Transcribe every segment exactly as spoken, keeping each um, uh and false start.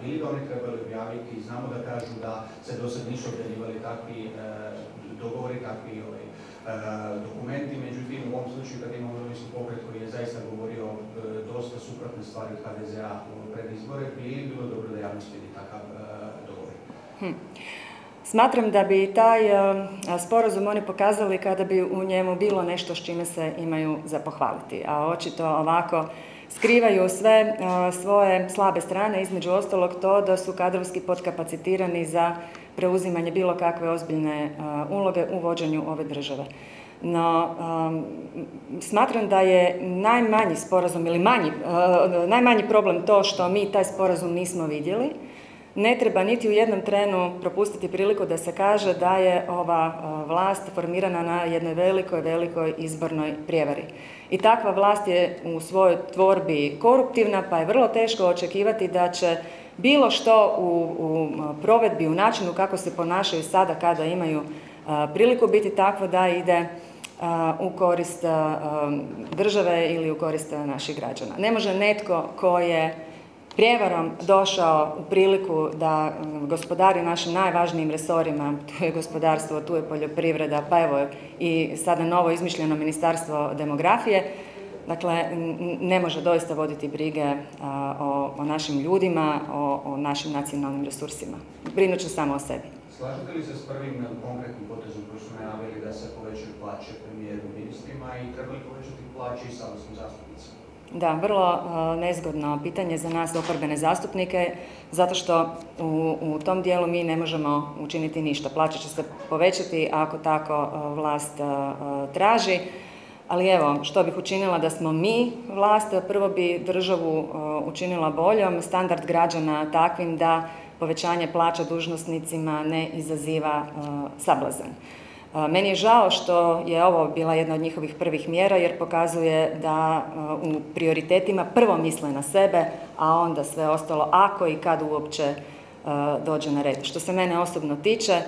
Bili da oni trebali objaviti, znamo da kažu da se do sad nisu objavljivali takvi dogovori, takvi dokumenti, međutim u ovom slučaju kad imamo Domovinski pokret koji je zaista govorio dosta suprotne stvari od H D Z-a pred izbore, bi bilo dobro da javnost vidi takav dogovor. Smatram da bi taj sporazum oni pokazali kada bi u njemu bilo nešto s čime se imaju za pohvaliti, a očito ovako skrivaju sve svoje slabe strane, između ostalog to da su kadrovski potkapacitirani za preuzimanje bilo kakve ozbiljne uloge u vođenju ove države. No, smatram da je najmanji sporazum ili najmanji problem to što mi taj sporazum nismo vidjeli. Ne treba niti u jednom trenu propustiti priliku da se kaže da je ova vlast formirana na jednoj velikoj, velikoj izbornoj prijevari. I takva vlast je u svojoj tvorbi koruptivna, pa je vrlo teško očekivati da će bilo što u, u provedbi, u načinu kako se ponašaju sada kada imaju priliku biti takvo da ide u korist države ili u korist naših građana. Ne može netko ko je prijevarom došao u priliku da gospodari našim najvažnijim resorima, tu je gospodarstvo, tu je poljoprivreda, pa evo i sada novo izmišljeno Ministarstvo demografije, dakle ne može doista voditi brige o, o našim ljudima, o, o našim nacionalnim resursima. Brinut ću samo o sebi. Slažete li se s prvim konkretnim potezom koji su najavili da se povećaju plaće premijeru i ministrima i trebali povećati plaće i saborskim zastupnicima? Da, vrlo nezgodno pitanje za nas oporbene zastupnike, zato što u, u tom dijelu mi ne možemo učiniti ništa. Plaće će se povećati ako tako vlast traži, ali evo, što bih učinila da smo mi vlast, prvo bi državu učinila boljom, standard građana takvim da povećanje plaća dužnosnicima ne izaziva sablazan. Meni je žao što je ovo bila jedna od njihovih prvih mjera jer pokazuje da u prioritetima prvo misle na sebe, a onda sve ostalo ako i kad uopće dođe na red. Što se mene osobno tiče,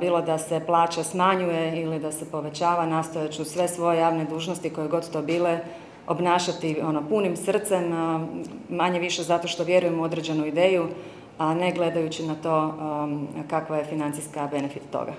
bilo da se plaća smanjuje ili da se povećava, nastojat ću sve svoje javne dužnosti koje god to bile obnašati ono, punim srcem, manje više zato što vjerujem u određenu ideju, a ne gledajući na to kakva je financijska benefit toga.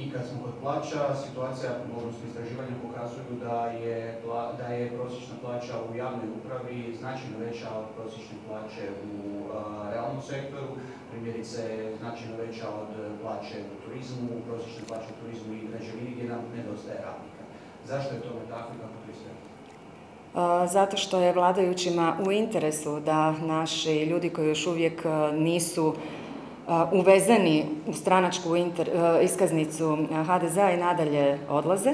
I kad smo kod plaća, situacija, odnosno istraživanja pokazuju da je, da je prosječna plaća u javnoj upravi značajno veća od prosječne plaće u a, realnom sektoru, primjerice značajno veća od plaće u turizmu, prosječne plaće u turizmu i građevini gdje nam nedostaje radnika. Zašto je tome tako i kako to izgleda? Zato što je vladajućima u interesu da naši ljudi koji još uvijek nisu uvezeni u stranačku inter, iskaznicu H D Z-a i nadalje odlaze.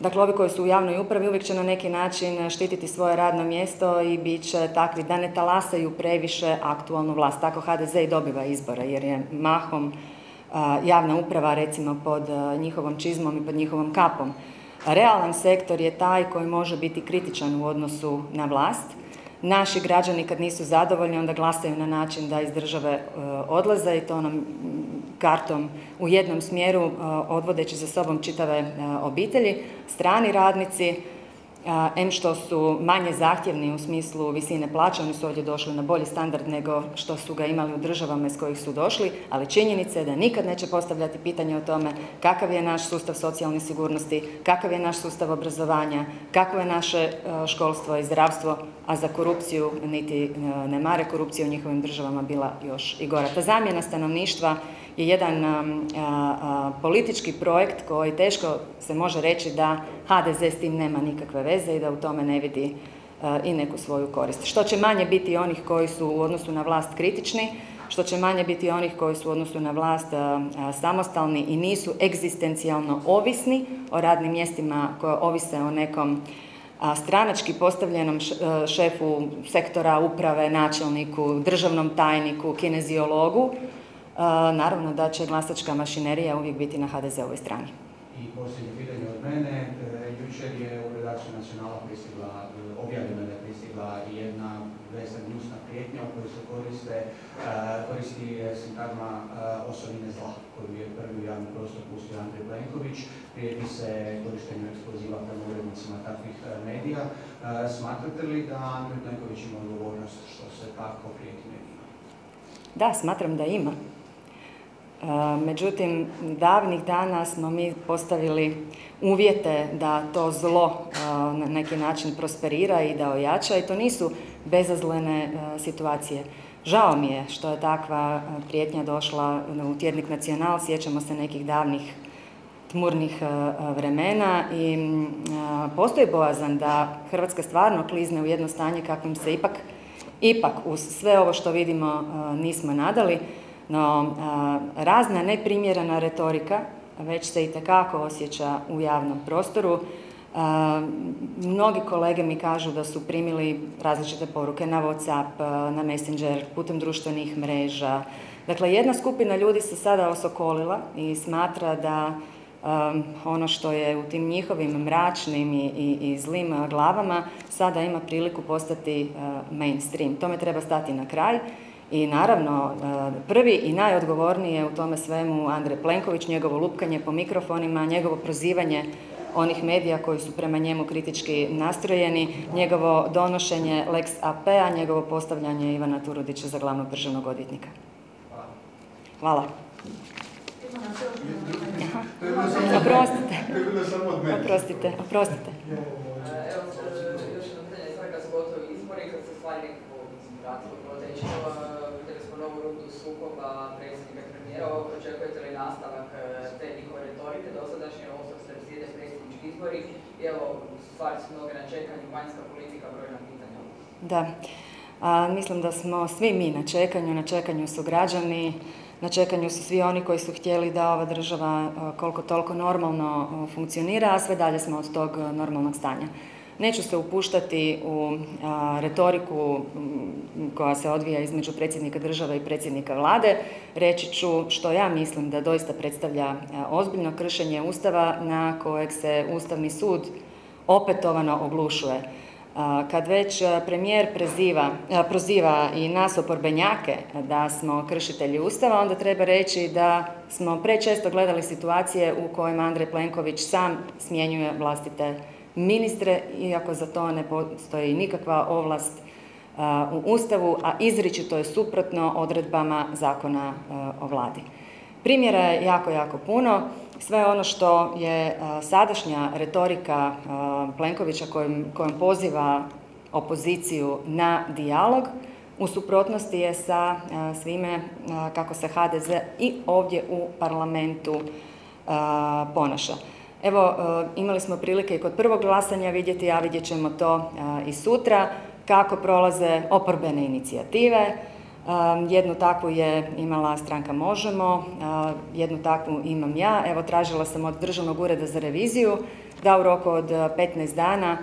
Dakle, ovi koji su u javnoj upravi uvijek će na neki način štititi svoje radno mjesto i bit će takvi da ne talasaju previše aktualnu vlast. Tako H D Z i dobiva izbore jer je mahom javna uprava recimo pod njihovom čizmom i pod njihovom kapom. Realan sektor je taj koji može biti kritičan u odnosu na vlast. Naši građani kad nisu zadovoljni onda glasaju na način da iz države odlaze i to onom kartom u jednom smjeru odvodeći za sobom čitave obitelji. Strani radnici, em što su manje zahtjevni u smislu visine plaća, oni su ovdje došli na bolji standard nego što su ga imali u državama iz kojih su došli, ali činjenica je da nikad neće postavljati pitanje o tome kakav je naš sustav socijalne sigurnosti, kakav je naš sustav obrazovanja, kakvo je naše školstvo i zdravstvo, a za korupciju niti ne mare, korupcija u njihovim državama bila još i gora. Ta zamjena stanovništva je jedan a, a, politički projekt koji teško se može reći da H D Z s tim nema nikakve veze i da u tome ne vidi a, i neku svoju korist. Što će manje biti onih koji su u odnosu na vlast kritični, što će manje biti onih koji su u odnosu na vlast a, a, samostalni i nisu egzistencijalno ovisni o radnim mjestima koje ovise o nekom a, stranački postavljenom šefu sektora uprave, načelniku, državnom tajniku, kineziologu. Naravno da će glasačka mašinerija uvijek biti na H D Z-ovoj strani. I posljednje pitanje od mene, jučer je u redakciju Nacionala objavljena da je pristigla jedna vesna gnjusna prijetnja u kojoj se koristi sintagma osobine zla, koju je prvi u javni prostor pustio Andrija Plenković. Prijeti se korištenju eksploziva prema urednicima takvih medija. Smatrate li da Andrija Plenković ima odgovornost što se tako prijeti medijima? Da, smatram da ima. Međutim, davnih dana smo mi postavili uvjete da to zlo na neki način prosperira i da ojača, i to nisu bezazlene situacije. Žao mi je što je takva prijetnja došla u tjednik Nacional, sjećamo se nekih davnih tmurnih vremena i postoji bojazan da Hrvatska stvarno klizne u jedno stanje kakvim se ipak, ipak uz sve ovo što vidimo nismo nadali. No, razna neprimjerena retorika već se itekako osjeća u javnom prostoru. Mnogi kolege mi kažu da su primili različite poruke na Whatsapp, na Messenger, putem društvenih mreža. Dakle, jedna skupina ljudi se sada osokolila i smatra da ono što je u tim njihovim mračnim i zlim glavama sada ima priliku postati mainstream. Tome treba stati na kraj. I naravno, prvi i najodgovorniji je u tome svemu Andrej Plenković, njegovo lupkanje po mikrofonima, njegovo prozivanje onih medija koji su prema njemu kritički nastrojeni, njegovo donošenje Lex A P-a, njegovo postavljanje Ivana Turudića za glavnog državnog odvjetnika. Hvala. Oprostite. Oprostite, oprostite. Evo, još jedno pitanje, sad kad su gotovi izbori, kad se stvari nekako izbratilo, protečilo, novu rundu sukoba predsjednika premijera, očekujete li nastavak te njihove retorike, dosadašnje osvog se slijede predsjednički izbori, i evo, stvari su mnoge na čekanju, vanjska politika, brojna pitanja. Da, a, mislim da smo svi mi na čekanju, na čekanju su građani, na čekanju su svi oni koji su htjeli da ova država koliko toliko normalno funkcionira, a sve dalje smo od tog normalnog stanja. Neću se upuštati u a, retoriku koja se odvija između predsjednika države i predsjednika vlade. Reći ću što ja mislim da doista predstavlja a, ozbiljno kršenje Ustava na kojeg se Ustavni sud opetovano oglušuje. A, kad već premijer preziva, a, proziva i nas oporbenjake da smo kršitelji Ustava, onda treba reći da smo prečesto gledali situacije u kojima Andrej Plenković sam smjenjuje vlastite ministre, iako za to ne postoji nikakva ovlast u Ustavu, a izričito je suprotno odredbama zakona o vladi. Primjera je jako, jako puno. Sve ono što je sadašnja retorika Plenkovića kojom poziva opoziciju na dijalog, u suprotnosti je sa svime kako se H D Z i ovdje u parlamentu ponaša. Evo, imali smo prilike i kod prvog glasanja vidjeti, a vidjet ćemo to i sutra, kako prolaze oporbene inicijative. Jednu takvu je imala stranka Možemo, jednu takvu imam ja. Evo, tražila sam od Državnog ureda za reviziju da u roku od petnaest dana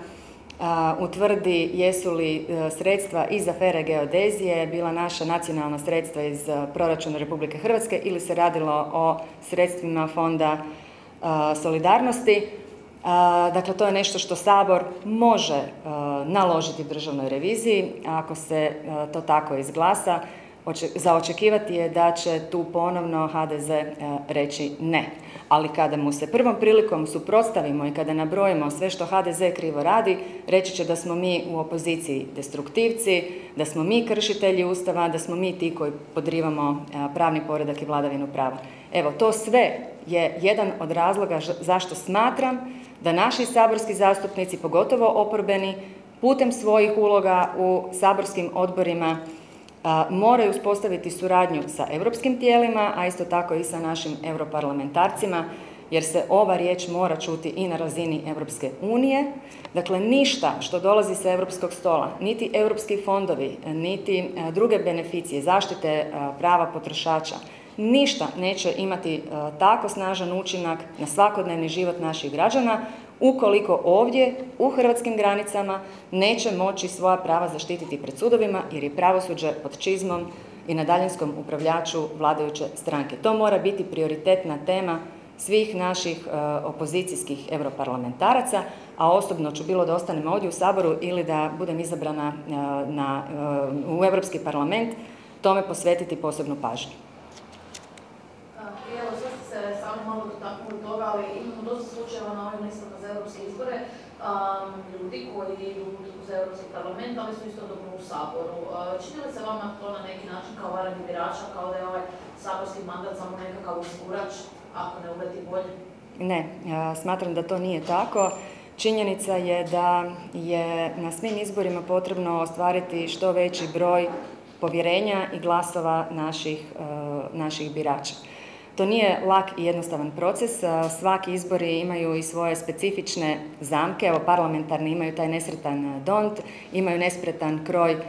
utvrdi jesu li sredstva iz afere geodezije bila naša nacionalna sredstva iz proračuna Republike Hrvatske ili se radilo o sredstvima fonda solidarnosti. Dakle, to je nešto što Sabor može naložiti državnoj reviziji. Ako se to tako izglasa, zaočekivati je da će tu ponovno H D Z reći ne. Ali kada mu se prvom prilikom suprotstavimo i kada nabrojimo sve što H D Z krivo radi, reći će da smo mi u opoziciji destruktivci, da smo mi kršitelji Ustava, da smo mi ti koji podrivamo pravni poredak i vladavinu prava. Evo, to sve je jedan od razloga zašto smatram da naši saborski zastupnici, pogotovo oporbeni, putem svojih uloga u saborskim odborima moraju uspostaviti suradnju sa europskim tijelima, a isto tako i sa našim europarlamentarcima, jer se ova riječ mora čuti i na razini Europske unije. Dakle, ništa što dolazi sa europskog stola, niti europski fondovi, niti druge beneficije, zaštite prava potrošača, ništa neće imati tako snažan učinak na svakodnevni život naših građana ukoliko ovdje, u hrvatskim granicama, neće moći svoja prava zaštititi pred sudovima, jer je pravosuđe pod čizmom i na daljinskom upravljaču vladajuće stranke. To mora biti prioritetna tema svih naših opozicijskih europarlamentaraca, a osobno ću bilo da ostanem ovdje u Saboru ili da budem izabrana na, u Europski parlament, tome posvetiti posebnu pažnju. Evo, sve ste se samo malo dotaknuli toga, ali imamo dosta slučajeva na ovim listama za europske izbore, ljudi koji idu za Europski parlament, ali su isto dobro u Saboru. Čini li se vama to na neki način kao varanje birača, kao da je ovaj saborski mandat samo nekakav osigurač, ako ne uleti bolje? Ne, smatram da to nije tako. Činjenica je da je na svim izborima potrebno ostvariti što veći broj povjerenja i glasova naših, naših birača. To nije lak i jednostavan proces, svaki izbori imaju i svoje specifične zamke, evo parlamentarni imaju taj nesretan dont, imaju nespretan kroj e,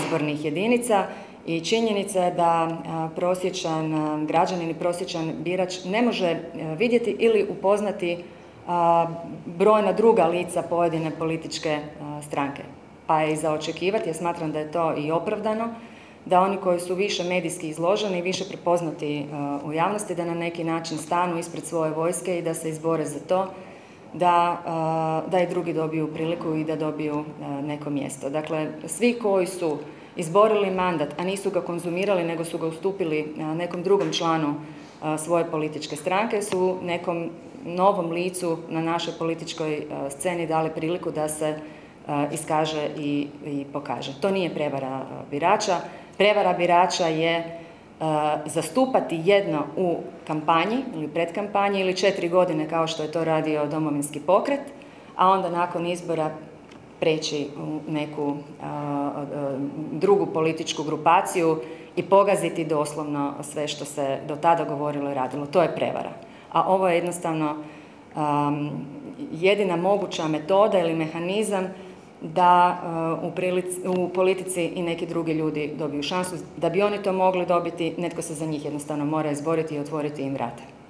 izbornih jedinica i činjenica je da prosječan građanin i prosječan birač ne može vidjeti ili upoznati a, brojna druga lica pojedine političke a, stranke. Pa je i za očekivati, ja smatram da je to i opravdano, da oni koji su više medijski izloženi i više prepoznati u javnosti, da na neki način stanu ispred svoje vojske i da se izbore za to, da, da i drugi dobiju priliku i da dobiju neko mjesto. Dakle, svi koji su izborili mandat, a nisu ga konzumirali, nego su ga ustupili nekom drugom članu svoje političke stranke, su nekom novom licu na našoj političkoj sceni dali priliku da se iskaže i, i pokaže. To nije prevara birača. Prevara birača je uh, zastupati jedno u kampanji ili predkampanji ili četiri godine kao što je to radio Domovinski pokret, a onda nakon izbora preći u neku uh, drugu političku grupaciju i pogaziti doslovno sve što se do tada govorilo i radilo. To je prevara. A ovo je jednostavno um, jedina moguća metoda ili mehanizam da uh, u, prilici, u politici i neki drugi ljudi dobiju šansu. Da bi oni to mogli dobiti, netko se za njih jednostavno mora izboriti i otvoriti im vrata.